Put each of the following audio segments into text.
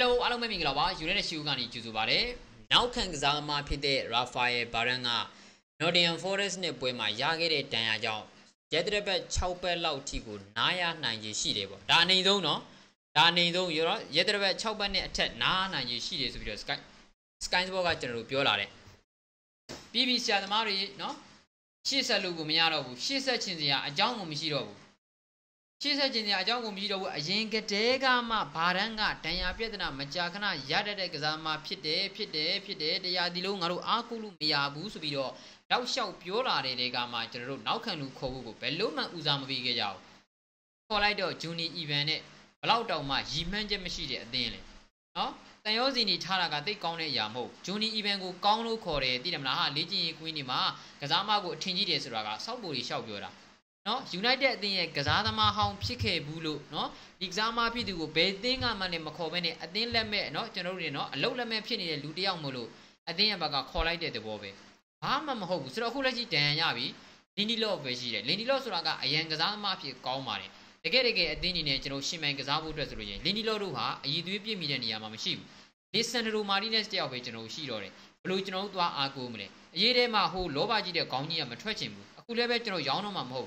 Hello, hello, my Minglava. You read a Shugani Juzubare. Now can Zalma Pide, Rafael Baranga, Northern Forest Nebuema Yagere Tanaja, Jedrebe Chauper Lautigo, Naya, Nanji Shidebo. Dane dono, Dane do Yura, Jedrebe Chaubane attack Nana Yishidis with your Sky Skysboga General Piolare. BBC Adamari, no? She's a Lugumiaro, she's a Chinzia, a Jango Mishiro. She's a Chinzia, a Jango Mishiro, a Jinkatega, Paranga, Tanya Pietana, Machakana, Yadek Zama, Pide, the Yadilungaru, Akulu, Miabu, Subido, Thou shalt Piola, the Gama, now can look over Peluma Uzama Vigayao. Polido, Juni Evene, Lautama, Jimanja Machida, Dane. No? Tayozini Taraga, they count a Yamo. Juni Evango, Kauno Kore, Didamna, Liji, Quinima, Kazama go Tinidis Raga, Saburi Shaugura. No, United the Kazama Home Pike Bulu, no, Exama Pidu, Beding Amane Macovene, Adin Lame, no, generally no, Lola Mapini, Ludia Mulu, Adinabaga collided the Bobe. Hama Maho, Surahulaji, Danabi, Linilo Vegeta, Linilo Suraga, Yangazama Kalmari. The Gerege at Dini Natural Shiman Gazabu Treasury, Linilo Ruha, Yidupi Millenia Mamashim. Listen to Marines de Original Shirore, Blutino Dua Agumre, Yere Maho, Lobaji de Conia Matrachim, Akulebetro Yano Mamho,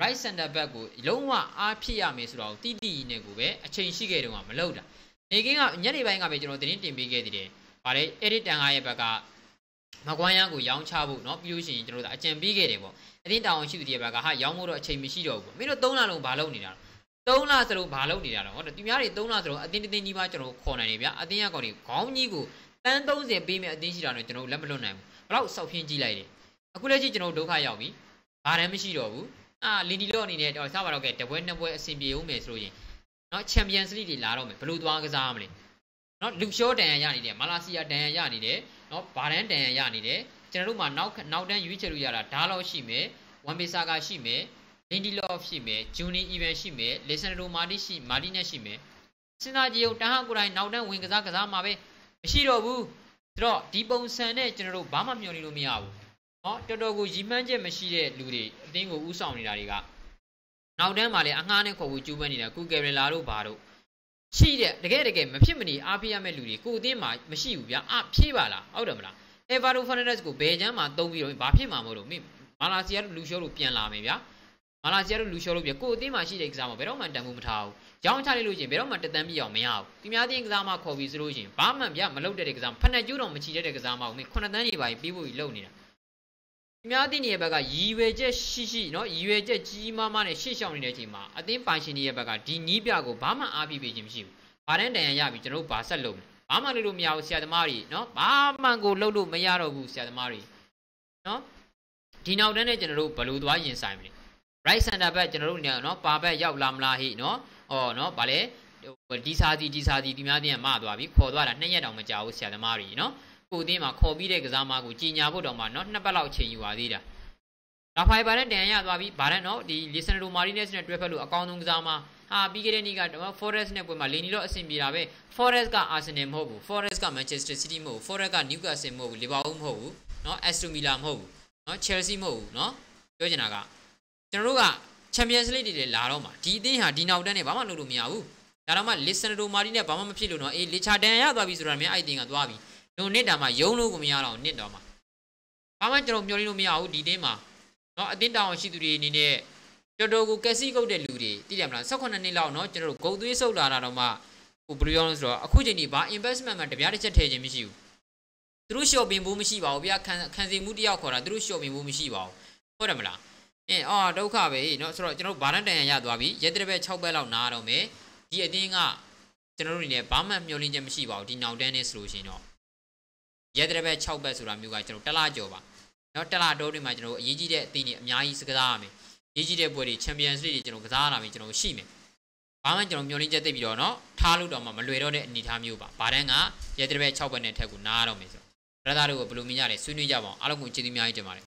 Rice and the Bagu, Iloma, Apia Misro, Tidi Negube, a change Shigerum, Meloda. Taking up Yanibanga Bedro, the Nintin Brigade, but Edit and Ayabaga, Maguayangu, Yang Chabu, not using the Achem Brigadebo. I think I want you to the Bagaha, Yamuro, Chemishido, Mirodona Balonina. Don't ask the Balonida, or the Timari don't ask the Nimato Conanibia, Adiagoni, Comnigo, and those a beam at Dinsidano, Lemonam, Rout South Hinji Lady. A good agent of Dokayabi, Paramishiro, Linilon in it or Savaroget, the Wendaboy Simbiume through it. Not Champions League Larome, Peluduanga's army. Not Luxor Danyanide, Malasia Danyanide, not Parent Danyanide, Generuma now than Ucheria, Talo Shime, Wambisaga Shime. Lindy Love Shime, Juni Even Shime, Listen to Marishi, Marina Shime. Sinagio Tahagura now done Wingazakazamabe, Shiro Wu, Draw, Debone Sane, General Bama Miao. Oh, Todogu Jimanje Machide, Ludi, Dingo Usam Lariga. Now then, Male, Anganeko, Juvenina, Kugelaro Baro. She the get again, Machimini, Apia Meludi, Kudima, Machibia, Apchivala, Audomla. Evaru Fanesco, Bejama, Dovio, Bapima, Malasia, Lucio, Pian Lamia. Malasia Lucio, your good, Dimashi exam of Roman Damutao. John Talilusion, Beroma de Damio, Meow. Timadi exam of Covis Rusion, Bam and Yam, loaded exam, Panajurum, which exam of Conadani by Bibu Ilonina. Timadi Baga, Yveja Shishi, no, Yveja Jima Mane Shishon in the Jima. A dim Panchini Baga, Dinibiago, Bama Abi Bijim Shim. Parent and Yabit no Basalum. Bama Lulu Meow said Mari, no, Bamango Lulu Mayaro said Mari. No, Dino General Paludwa in Simon. Rice and a bad general, no, Papa Yau Lamla, he no, or no, Bale, Disadi, Dimadi and Madwabi, Kodwa, and Nayada Majao, Sadamari, no, Udima, Kobi, Exama, Gujina, Budoma, not Nabalauche, you are leader. Rafael Baranda, Wabi, Barano, the listener to Marines and Trepelu, Akonung Zama, Bigeniga, Forest Nebumalino, Simbirabe, Forest Ga Asenem Hobu, Forest Ga Manchester City Mo, Forest Ga Newcastle Mo, Libaum Hobu, no, Aston Milan Hobu, no, Chelsea Mo, no, Yojanaga. General Champions League La Roma. Today, ha, dinner done. Bama no rumiau. Darama listen to Marina. Bama mapilo no. E lecha danya dua bisurame. I dinga dua bi. No nedama yono gumiara. Nedama. Bama general mjori rumiau. Today ma. No adinda onshi duri ni ne. General go kasi go deluri. Today amla. Sakona ni lao no. General go dui so la rama. Ubriyon so. Akujeni ba investment ma tebiare chete jemisiu. Drusho bimbu misi ba. Obia kanzi mudiya kora. Drusho bimbu misi ba. Kora mla. Oh, Dokabe, no, so General Baranda and Yadwabi, Yedrebe Chobella Naro me, Yedinga, General Bama Mulinjam Shiva, Dino Dennis Lucino. Yedrebe Chobesura Mugatro, Telajova. Not Telado, my general, Yigide, Tini, Myais Gadami, Yigide Body, Champions League, General Gadami, General Shime. Bama General Mulinja de Bidono, Taludo, Maluero, Nitamuba, Baranga, Yedrebe Chobanet Naro Miso. Radar will bloom in Sunday Java, Alago Chimia.